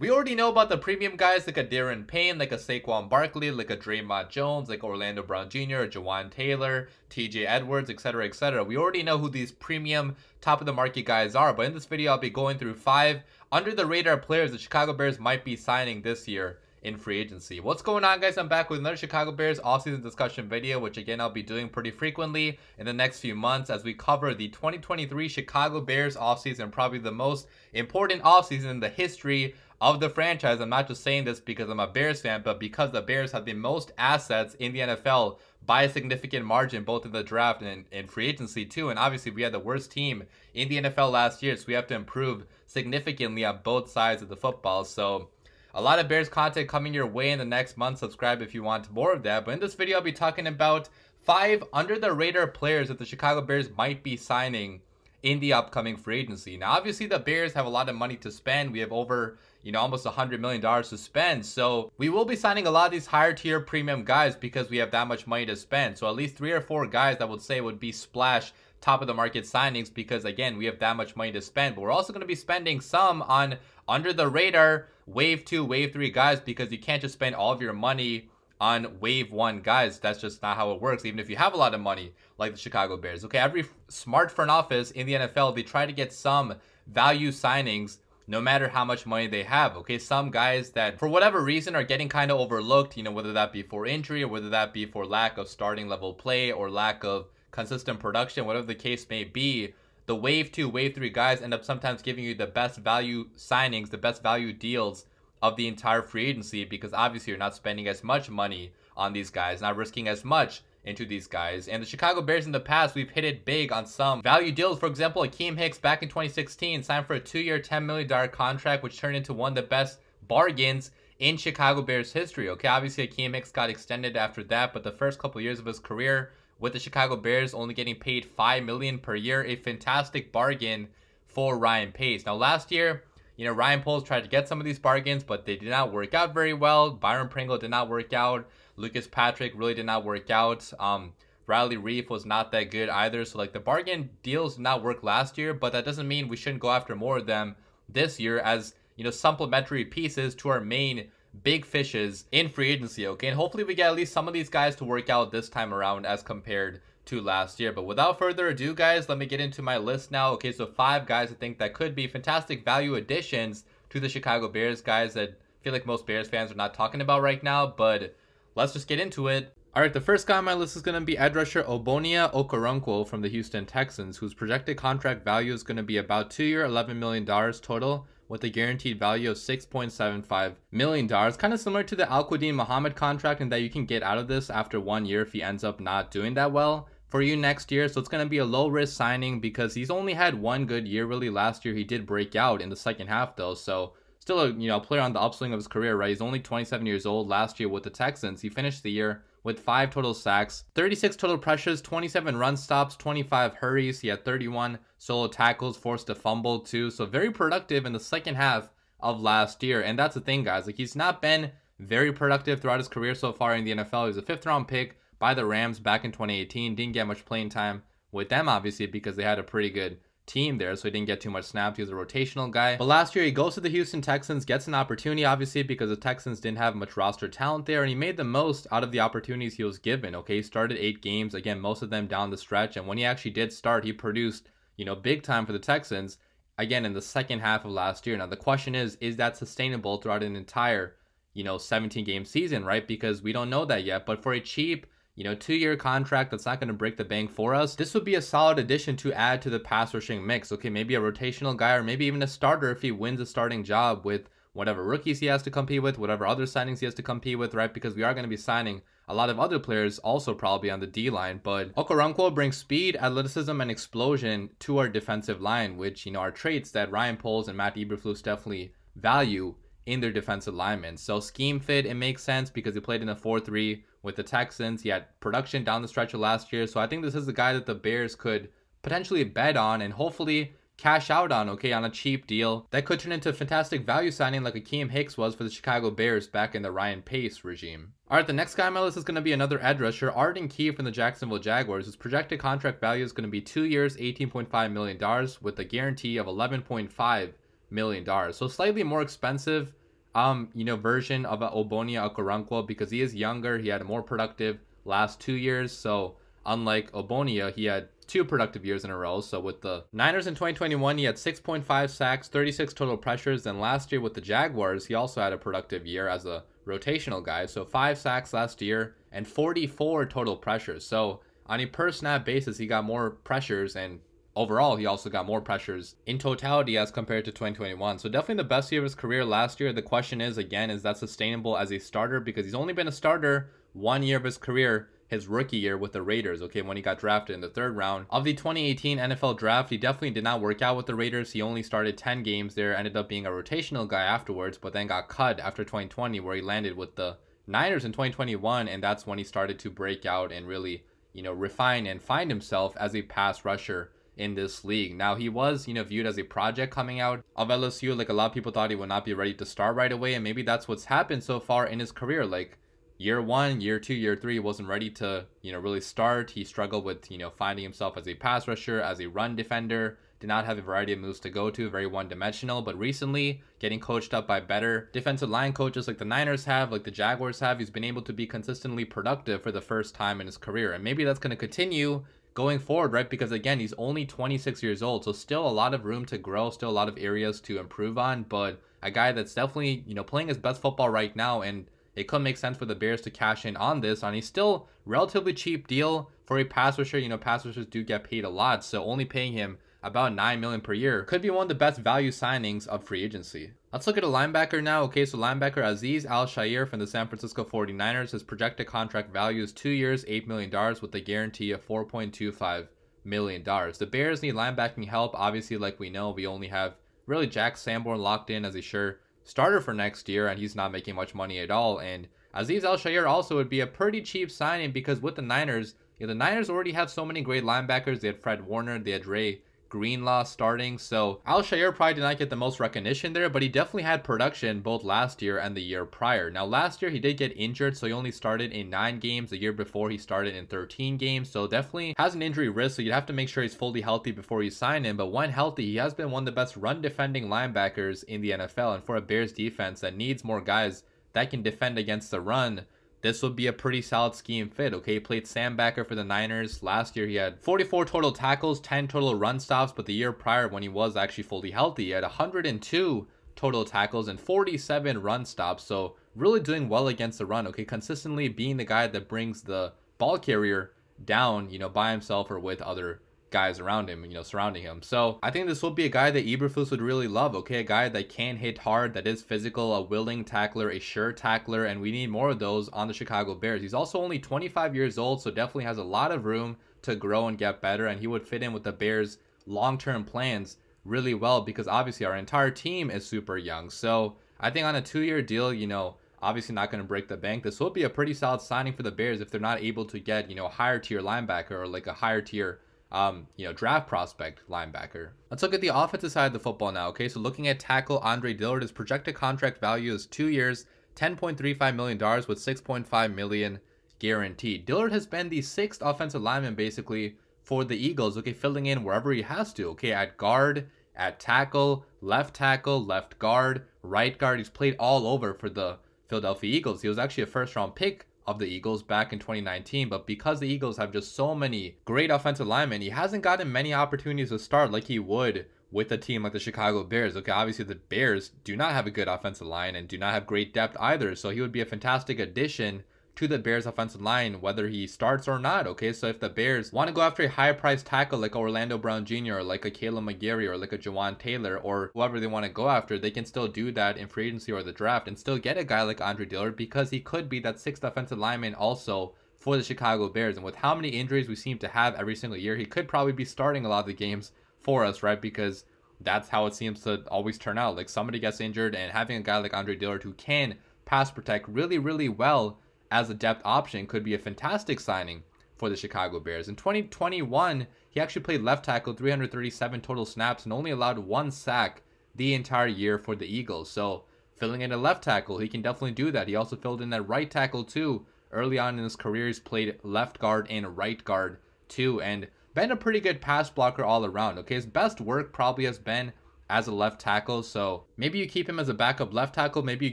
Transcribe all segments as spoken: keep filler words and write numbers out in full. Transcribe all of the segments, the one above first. We already know about the premium guys like a Darren Payne, like a Saquon Barkley, like a Draymond Jones, like Orlando Brown Junior, Jawan Taylor, T J Edwards, et cetera, et cetera. We already know who these premium top-of-the-market guys are, but in this video, I'll be going through five under-the-radar players the Chicago Bears might be signing this year in free agency. What's going on, guys? I'm back with another Chicago Bears offseason discussion video, which again I'll be doing pretty frequently in the next few months as we cover the twenty twenty-three Chicago Bears offseason, probably the most important offseason in the history of the franchise. I'm not just saying this because I'm a Bears fan, but because the Bears have the most assets in the N F L by a significant margin, both in the draft and in free agency too. And obviously we had the worst team in the N F L last year, so we have to improve significantly on both sides of the football. So a lot of Bears content coming your way in the next month. Subscribe if you want more of that. But in this video, I'll be talking about five under-the-radar players that the Chicago Bears might be signing in the upcoming free agency. Now, obviously, the Bears have a lot of money to spend. We have over, you know, almost one hundred million dollars to spend. So we will be signing a lot of these higher-tier premium guys because we have that much money to spend. So at least three or four guys that would say would be splash top-of-the-market signings because, again, we have that much money to spend. But we're also going to be spending some on under-the-radar wave two, wave three guys, because you can't just spend all of your money on wave one guys. That's just not how it works, even if you have a lot of money, like the Chicago Bears. Okay, every smart front office in the N F L, they try to get some value signings no matter how much money they have. Okay, some guys that, for whatever reason, are getting kind of overlooked, you know, whether that be for injury or whether that be for lack of starting level play or lack of consistent production, whatever the case may be. The wave two, wave three guys end up sometimes giving you the best value signings, the best value deals of the entire free agency, because obviously you're not spending as much money on these guys, not risking as much into these guys. And the Chicago Bears in the past, we've hit it big on some value deals. For example, Akeem Hicks back in twenty sixteen signed for a two-year ten million dollar contract, which turned into one of the best bargains in Chicago Bears history. Okay, obviously Akeem Hicks got extended after that, but the first couple of years of his career with the Chicago Bears only getting paid five million dollars per year, a fantastic bargain for Ryan Pace. Now last year, you know, Ryan Poles tried to get some of these bargains, but they did not work out very well. Byron Pringle did not work out. Lucas Patrick really did not work out. Um, Riley Reef was not that good either. So like the bargain deals did not work last year, but that doesn't mean we shouldn't go after more of them this year as, you know, supplementary pieces to our main big fishes in free agency. Okay, and hopefully we get at least some of these guys to work out this time around as compared to last year. But without further ado, guys, let me get into my list now. Okay, so five guys I think that could be fantastic value additions to the Chicago Bears, guys that I feel like most Bears fans are not talking about right now, but let's just get into it. All right, the first guy on my list is going to be edge rusher Ogbonnia Okoronkwo from the Houston Texans, whose projected contract value is going to be about two-year, eleven million dollars total, with a guaranteed value of six point seven five million dollars. Kind of similar to the Al-Quadin Muhammad contract in that you can get out of this after one year if he ends up not doing that well for you next year. So it's going to be a low-risk signing because he's only had one good year really last year. He did break out in the second half though. So still a, you know, player on the upswing of his career, right? He's only twenty-seven years old. Last year with the Texans, he finished the year with five total sacks, thirty-six total pressures, twenty-seven run stops, twenty-five hurries. He had thirty-one solo tackles, forced a fumble too. So very productive in the second half of last year. And that's the thing, guys. Like, he's not been very productive throughout his career so far in the N F L. He was a fifth round pick by the Rams back in twenty eighteen. Didn't get much playing time with them, obviously, because they had a pretty good team there, so he didn't get too much snaps. He was a rotational guy. But last year he goes to the Houston Texans, gets an opportunity obviously because the Texans didn't have much roster talent there, and he made the most out of the opportunities he was given. Okay, he started eight games, again most of them down the stretch, and when he actually did start, he produced, you know, big time for the Texans again in the second half of last year. Now the question is, is that sustainable throughout an entire, you know, seventeen game season, right? Because we don't know that yet. But for a cheap, you know, two-year contract that's not going to break the bank for us, this would be a solid addition to add to the pass rushing mix. Okay, maybe a rotational guy or maybe even a starter if he wins a starting job with whatever rookies he has to compete with, whatever other signings he has to compete with, right? Because we are going to be signing a lot of other players also probably on the D-line. But Okoronkwo brings speed, athleticism, and explosion to our defensive line, which, you know, are traits that Ryan Poles and Matt Eberflus definitely value in their defensive linemen. So scheme fit, it makes sense because he played in a four three with the Texans. He had production down the stretch of last year. So I think this is the guy that the Bears could potentially bet on and hopefully cash out on, okay, on a cheap deal that could turn into a fantastic value signing like Akeem Hicks was for the Chicago Bears back in the Ryan Pace regime. All right, the next guy on my list is going to be another edge rusher, Arden Key from the Jacksonville Jaguars. His projected contract value is going to be two years, eighteen point five million dollars with a guarantee of eleven point five million dollars. So slightly more expensive um, you know, version of Ogbonnia Okoronkwo, because he is younger. He had a more productive last two years. So unlike Ogbonnia, he had two productive years in a row. So with the Niners in twenty twenty-one, he had six point five sacks, thirty-six total pressures. And last year with the Jaguars, he also had a productive year as a rotational guy. So five sacks last year and forty-four total pressures. So on a per snap basis, he got more pressures, and overall, he also got more pressures in totality as compared to twenty twenty-one. So definitely the best year of his career last year. The question is, again, is that sustainable as a starter? Because he's only been a starter one year of his career, his rookie year with the Raiders, okay, when he got drafted in the third round of the twenty eighteen N F L draft. He definitely did not work out with the Raiders. He only started ten games there, ended up being a rotational guy afterwards, but then got cut after twenty twenty, where he landed with the Niners in twenty twenty-one, and that's when he started to break out and really, you know, refine and find himself as a pass rusher in this league. Now, he was, you know, viewed as a project coming out of L S U. Like, a lot of people thought he would not be ready to start right away, and maybe that's what's happened so far in his career. Like, year one, year two, year three, wasn't ready to, you know, really start. He struggled with, you know, finding himself as a pass rusher, as a run defender, did not have a variety of moves to go to, very one-dimensional. But recently, getting coached up by better defensive line coaches like the Niners have, like the Jaguars have, he's been able to be consistently productive for the first time in his career. And maybe that's going to continue going forward, right? Because again, he's only twenty-six years old, so still a lot of room to grow, still a lot of areas to improve on, but a guy that's definitely, you know, playing his best football right now, and it could make sense for the Bears to cash in on this on a still relatively cheap deal for a pass rusher. You know, pass rushers do get paid a lot, so only paying him about nine million dollars per year could be one of the best value signings of free agency. Let's look at a linebacker now. Okay, so linebacker Azeez Al-Shaair from the San Francisco forty-niners. His projected contract value is two years, eight million dollars with a guarantee of four point two five million dollars. The Bears need linebacking help. Obviously, like we know, we only have really Jack Sanborn locked in as a sure starter for next year, and he's not making much money at all. And Azeez Al-Shaair also would be a pretty cheap signing, because with the Niners, you know, the Niners already have so many great linebackers. They had Fred Warner, they had Ray Greenlaw starting, so Al-Shaair probably did not get the most recognition there, but he definitely had production both last year and the year prior. Now, last year he did get injured, so he only started in nine games. The year before he started in thirteen games, so definitely has an injury risk, so you'd have to make sure he's fully healthy before you sign him. But when healthy, he has been one of the best run defending linebackers in the N F L, and for a Bears defense that needs more guys that can defend against the run, this would be a pretty solid scheme fit. Okay, he played linebacker for the Niners. Last year, he had forty-four total tackles, ten total run stops, but the year prior, when he was actually fully healthy, he had one hundred two total tackles and forty-seven run stops, so really doing well against the run. Okay, consistently being the guy that brings the ball carrier down, you know, by himself or with other guys around him, you know, surrounding him. So I think this will be a guy that Eberflus would really love, okay? A guy that can hit hard, that is physical, a willing tackler, a sure tackler, and we need more of those on the Chicago Bears. He's also only twenty-five years old, so definitely has a lot of room to grow and get better, and he would fit in with the Bears' long-term plans really well, because obviously our entire team is super young. So I think on a two-year deal, you know, obviously not going to break the bank, this will be a pretty solid signing for the Bears if they're not able to get, you know, a higher-tier linebacker or like a higher-tier Um, you know, draft prospect linebacker. Let's look at the offensive side of the football now. Okay, so looking at tackle Andre Dillard, his projected contract value is two years, ten point three five million dollars with six point five million dollars guaranteed. Dillard has been the sixth offensive lineman basically for the Eagles, okay, filling in wherever he has to, okay, at guard, at tackle, left tackle, left guard, right guard. He's played all over for the Philadelphia Eagles. He was actually a first round pick of the Eagles back in twenty nineteen, but because the Eagles have just so many great offensive linemen, he hasn't gotten many opportunities to start like he would with a team like the Chicago Bears. Okay, obviously the Bears do not have a good offensive line and do not have great depth either, so he would be a fantastic addition to the Bears offensive line whether he starts or not. Okay, so if the Bears want to go after a high priced tackle like Orlando Brown Junior or like a Caleb McGarry or like a Jawan Taylor or whoever they want to go after, they can still do that in free agency or the draft and still get a guy like Andre Dillard, because he could be that sixth offensive lineman also for the Chicago Bears. And with how many injuries we seem to have every single year, he could probably be starting a lot of the games for us, right? Because that's how it seems to always turn out. Like, somebody gets injured, and having a guy like Andre Dillard who can pass protect really, really well as a depth option could be a fantastic signing for the Chicago Bears. In twenty twenty-one, he actually played left tackle, three hundred thirty-seven total snaps, and only allowed one sack the entire year for the Eagles. So filling in a left tackle, he can definitely do that. He also filled in that right tackle too. Early on in his career, he's played left guard and right guard too, and been a pretty good pass blocker all around. Okay, his best work probably has been as a left tackle. So maybe you keep him as a backup left tackle. Maybe you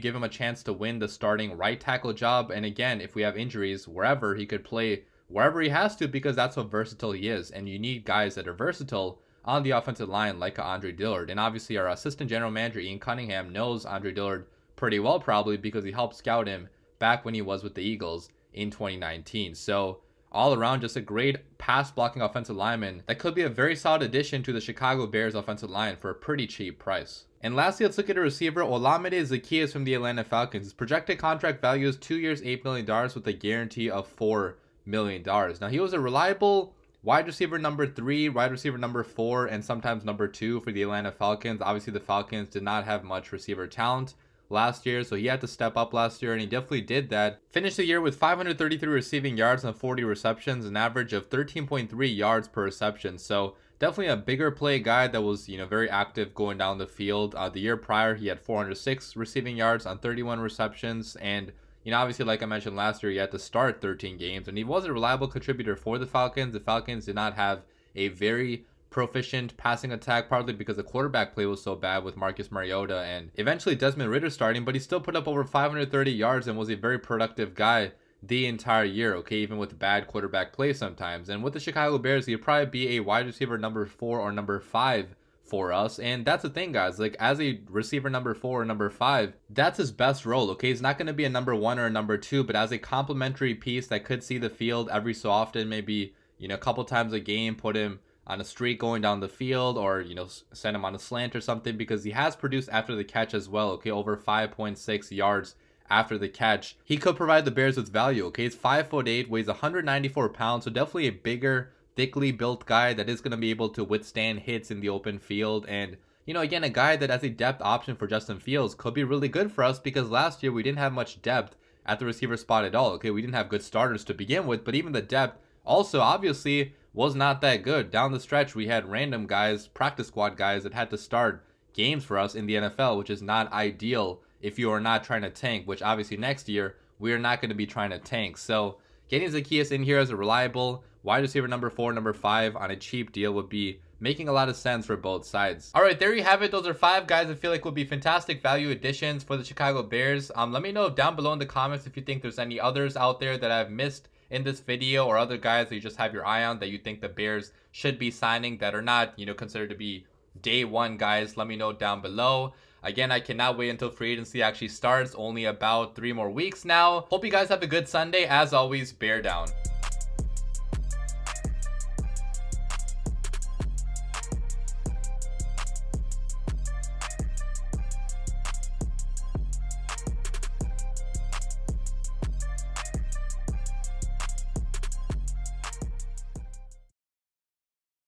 give him a chance to win the starting right tackle job. And again, if we have injuries, wherever he could play, wherever he has to, because that's what versatile he is. And you need guys that are versatile on the offensive line like Andre Dillard. And obviously our assistant general manager, Ian Cunningham, knows Andre Dillard pretty well, probably because he helped scout him back when he was with the Eagles in twenty nineteen. So all around, just a great pass blocking offensive lineman that could be a very solid addition to the Chicago Bears offensive line for a pretty cheap price. And lastly, let's look at a receiver, Olamide Zaccheaus from the Atlanta Falcons. His projected contract value is two years, eight million dollars with a guarantee of four million dollars. Now, he was a reliable wide receiver number three, wide receiver number four, and sometimes number two for the Atlanta Falcons. Obviously, the Falcons did not have much receiver talent last year, so he had to step up last year, and he definitely did that. Finished the year with five hundred thirty-three receiving yards and forty receptions, an average of thirteen point three yards per reception. So definitely a bigger play guy that was, you know, very active going down the field. Uh, the year prior, he had four hundred six receiving yards on thirty-one receptions, and you know, obviously, like I mentioned last year, he had to start thirteen games, and he was a reliable contributor for the Falcons. The Falcons did not have a very proficient passing attack, partly because the quarterback play was so bad with Marcus Mariota and eventually Desmond Ridder starting, but he still put up over five hundred thirty yards and was a very productive guy the entire year, okay, even with bad quarterback play sometimes. And with the Chicago Bears, he'd probably be a wide receiver number four or number five for us. And that's the thing, guys, like as a receiver number four or number five, that's his best role, okay? He's not going to be a number one or a number two, but as a complementary piece that could see the field every so often, maybe, you know, a couple times a game, put him on a streak going down the field, or, you know, send him on a slant or something, because he has produced after the catch as well, okay, over five point six yards after the catch. He could provide the Bears with value, okay? He's five foot eight, weighs one hundred ninety-four pounds, so definitely a bigger, thickly built guy that is going to be able to withstand hits in the open field. And, you know, again, a guy that as a depth option for Justin Fields could be really good for us, because last year we didn't have much depth at the receiver spot at all, okay? We didn't have good starters to begin with, but even the depth also obviously was not that good. Down the stretch, we had random guys, practice squad guys that had to start games for us in the N F L, which is not ideal if you are not trying to tank, which obviously next year, we are not going to be trying to tank. So getting Zaccheaus in here as a reliable wide receiver number four, number five on a cheap deal would be making a lot of sense for both sides. All right, there you have it. Those are five guys I feel like would be fantastic value additions for the Chicago Bears. Um, let me know down below in the comments if you think there's any others out there that I've missed in this video, or other guys that you just have your eye on that you think the Bears should be signing that are not, you know, considered to be day one guys. Let me know down below. Again, I cannot wait until free agency actually starts, only about three more weeks now. Hope you guys have a good Sunday. As always, bear down.